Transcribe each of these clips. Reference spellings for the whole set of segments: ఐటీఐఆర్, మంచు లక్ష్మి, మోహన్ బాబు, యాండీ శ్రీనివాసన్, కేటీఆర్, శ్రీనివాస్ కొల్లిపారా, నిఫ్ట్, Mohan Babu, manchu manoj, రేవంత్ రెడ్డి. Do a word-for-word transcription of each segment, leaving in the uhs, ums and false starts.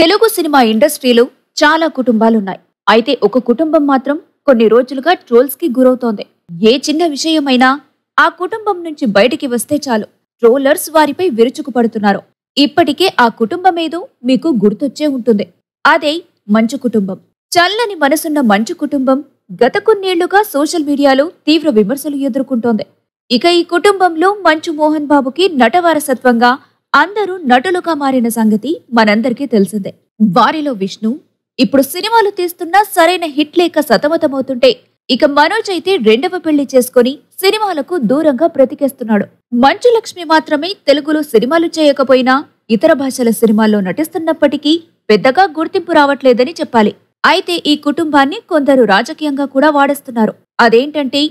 Telugu cinema ఇండస్ట్రీలో చాలా కుటుంబాలు ఉన్నాయి. అయితే ఒక కుటుంబం మాత్రం కొన్ని రోజులుగా ట్రోల్స్ కి గురవుతోంది. ఏ చిన్న విషయమైనా ఆ కుటుంబం నుంచి బయటికి వస్తే చాలు ట్రోలర్స్ వారిపై విరుచుకుపడుతున్నారు. ఇప్పటికే ఆ కుటుంబం ఏదో మీకు గుర్తొచ్చే ఉంటుంది. అదే మంచు కుటుంబం. చల్లని మనసున్న మంచు కుటుంబం గత కొన్నేళ్లుగా సోషల్ మీడియాలో తీవ్ర విమర్శలు ఎదుర్కొంటోంది. ఇక ఈ కుటుంబంలో మంచు మోహన్ బాబుకి నటవారసత్వంగా అందరూ నటులుగా మారిన సంగతి మనందరికీ తెలిసిందే. వారిలో విష్ణు ఇప్పుడు సినిమాలు తీస్తున్నా సరైన హిట్ లేక సతమతమవుతుంటే, ఇక మనోజ్ అయితే రెండవ పెళ్లి చేసుకుని సినిమాలకు దూరంగా బ్రతికేస్తున్నాడు. మంచు లక్ష్మి మాత్రమే తెలుగులో సినిమాలు చేయకపోయినా ఇతర భాషల సినిమాల్లో నటిస్తున్నప్పటికీ పెద్దగా గుర్తింపు రావట్లేదని చెప్పాలి. అయితే ఈ కుటుంబాన్ని కొందరు రాజకీయంగా కూడా వాడేస్తున్నారు. అదేంటంటే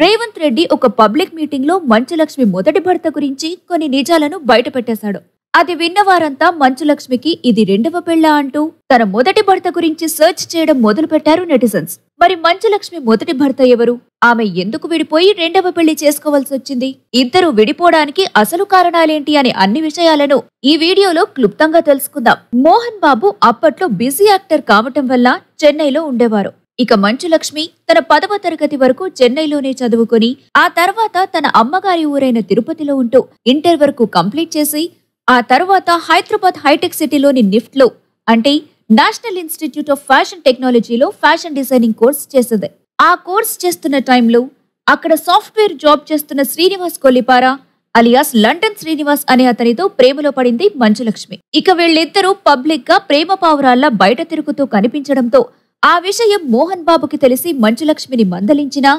రేవంత్ రెడ్డి ఒక పబ్లిక్ మీటింగ్ లో మంచు లక్ష్మి మొదటి భర్త గురించి కొన్ని నిజాలను బయటపెట్టేశాడు. అది విన్న వారంతా మంచు లక్ష్మికి ఇది రెండవ పెళ్లా అంటూ తన మొదటి భర్త గురించి సెర్చ్ చేయడం మొదలు పెట్టారు నెటిజన్స్. మరి మంచు లక్ష్మి మొదటి భర్త ఎవరు? ఆమె ఎందుకు విడిపోయి రెండవ పెళ్లి చేసుకోవాల్సి వచ్చింది? ఇద్దరు విడిపోవడానికి అసలు కారణాలేంటి అనే అన్ని విషయాలను ఈ వీడియోలో క్లుప్తంగా తెలుసుకుందాం. మోహన్ బాబు అప్పట్లో బిజీ యాక్టర్ కావటం వల్ల చెన్నైలో ఉండేవారు. ఇక మంచు లక్ష్మి తన పదవ తరగతి వరకు చెన్నైలోనే చదువుకుని ఆ తర్వాత తన అమ్మగారి ఊరైన తిరుపతిలో ఉంటూ ఇంటర్ వరకు కంప్లీట్ చేసి ఆ తర్వాత హైదరాబాద్ హైటెక్ సిటీలోని నిఫ్ట్ లో అంటే నేషనల్ ఇన్స్టిట్యూట్ ఆఫ్ ఫ్యాషన్ టెక్నాలజీలో ఫ్యాషన్ డిజైనింగ్ కోర్స్ చేసింది. ఆ కోర్స్ చేస్తున్న టైంలో అక్కడ సాఫ్ట్వేర్ జాబ్ చేస్తున్న శ్రీనివాస్ కొల్లిపారా అలియాస్ లండన్ శ్రీనివాస్ అనే అతనితో ప్రేమలో పడింది మంచు లక్ష్మి. ఇక వీళ్ళిద్దరూ పబ్లిక్ గా ప్రేమ పావురాల్లా బయట తిరుగుతూ కనిపించడంతో ఆ విషయం మోహన్ బాబుకి తెలిసి మంచు లక్ష్మిని మందలించినా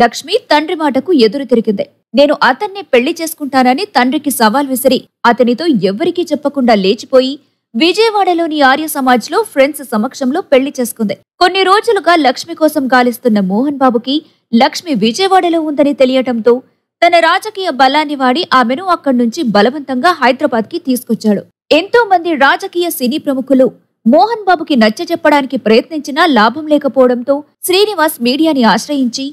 లక్ష్మి తండ్రి మాటకు ఎదురు తిరిగింది. నేను అతన్నే పెళ్లి చేసుకుంటానని తండ్రికి సవాల్ విసిరి అతనితో ఎవ్వరికీ చెప్పకుండా లేచిపోయి విజయవాడలోని ఆర్య సమాజ్ లో ఫ్రెండ్స్ సమక్షంలో పెళ్లి చేసుకుంది. కొన్ని రోజులుగా లక్ష్మి కోసం గాలిస్తున్న మోహన్ బాబుకి లక్ష్మి విజయవాడలో ఉందని తెలియటంతో తన రాజకీయ బలాన్ని వాడి ఆమెను అక్కడి నుంచి బలవంతంగా హైదరాబాద్ కి తీసుకొచ్చాడు. ఎంతో మంది రాజకీయ సినీ ప్రముఖులు మోహన్ బాబుకి నచ్చ చెప్పడానికి ప్రయత్నించినా లాభం లేకపోవడంతో శ్రీనివాస్ మీడియాని ఆశ్రయించి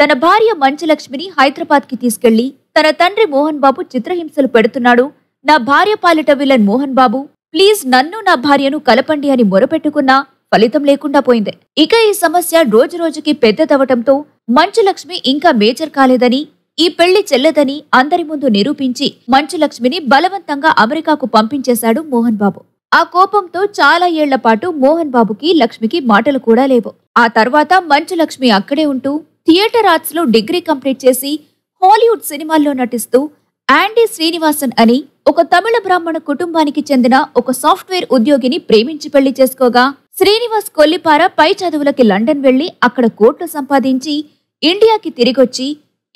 తన భార్య మంచు లక్ష్మిని హైదరాబాద్ కి తీసుకెళ్లి తన తండ్రి మోహన్ బాబు చిత్రహింసలు పెడుతున్నాడు, నా భార్య పాలిట విలన్ మోహన్ బాబు, ప్లీజ్ నన్ను నా భార్యను కలపండి అని మొరపెట్టుకున్నా ఫలితం లేకుండా పోయింది. ఇక ఈ సమస్య రోజు రోజుకి పెద్దదవటంతో మంచు లక్ష్మి ఇంకా మేజర్ కాలేదని, ఈ పెళ్లి చెల్లదని అందరి ముందు నిరూపించి మంచు లక్ష్మిని బలవంతంగా అమెరికాకు పంపించేశాడు మోహన్ బాబు. ఆ కోపంతో చాలా ఏళ్ల పాటు మోహన్ బాబుకి లక్ష్మికి మాటలు కూడా లేవు. ఆ తర్వాత మంచు లక్ష్మి అక్కడే ఉంటూ థియేటర్ ఆర్ట్స్ లో డిగ్రీ కంప్లీట్ చేసి హాలీవుడ్ సినిమాల్లో నటిస్తూ యాండీ శ్రీనివాసన్ అని ఒక తమిళ బ్రాహ్మణ కుటుంబానికి చెందిన ఒక సాఫ్ట్వేర్ ఉద్యోగిని ప్రేమించి పెళ్లి చేసుకోగా శ్రీనివాస్ కొల్లిపార పై చదువులకి లండన్ వెళ్లి అక్కడ కోట్లు సంపాదించి ఇండియాకి తిరిగొచ్చి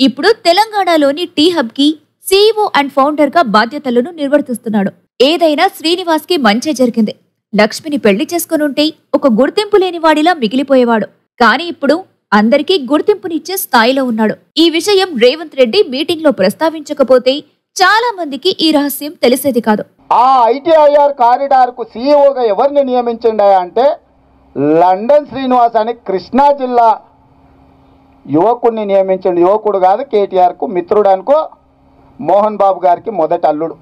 ఇప్పుడు తెలంగాణలోని టీ హబ్ కి సిఇఓ అండ్ ఫౌండర్ గా బాధ్యతలను నిర్వర్తిస్తున్నాడు. ఏదైనా శ్రీనివాస్ కి మంచి జరిగింది. లక్ష్మిని పెళ్లి చేసుకునుంటే ఒక గుర్తింపు లేని వాడిలా మిగిలిపోయేవాడు. కానీ ఇప్పుడు అందరికీ గుర్తింపునిచ్చే స్థాయిలో ఉన్నాడు. ఈ విషయం రేవంత్ రెడ్డి మీటింగ్ లో ప్రస్తావించకపోతే చాలా మందికి ఈ రహస్యం తెలిసేది కాదు. ఆ ఐటీఐఆర్ కారిడార్ కు సిఇఓగా ఎవరిని నియమించండి అంటే లండన్ శ్రీనివాస్ అని కృష్ణా జిల్లా యువకుడిని నియమించండి. యువకుడు కాదు, కేటీఆర్ కు మిత్రుడు అనుకో, మోహన్ బాబు గారికి మొదటి అల్లుడు.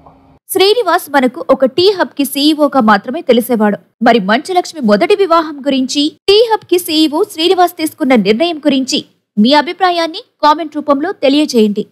శ్రీనివాస్ మనకు ఒక టీ హబ్ కి సిఇఓగా మాత్రమే తెలిసేవాడు. మరి మంచు లక్ష్మి మొదటి వివాహం గురించి, టీ హబ్ కి సిఇఓ శ్రీనివాస్ తీసుకున్న నిర్ణయం గురించి మీ అభిప్రాయాన్ని కామెంట్ రూపంలో తెలియజేయండి.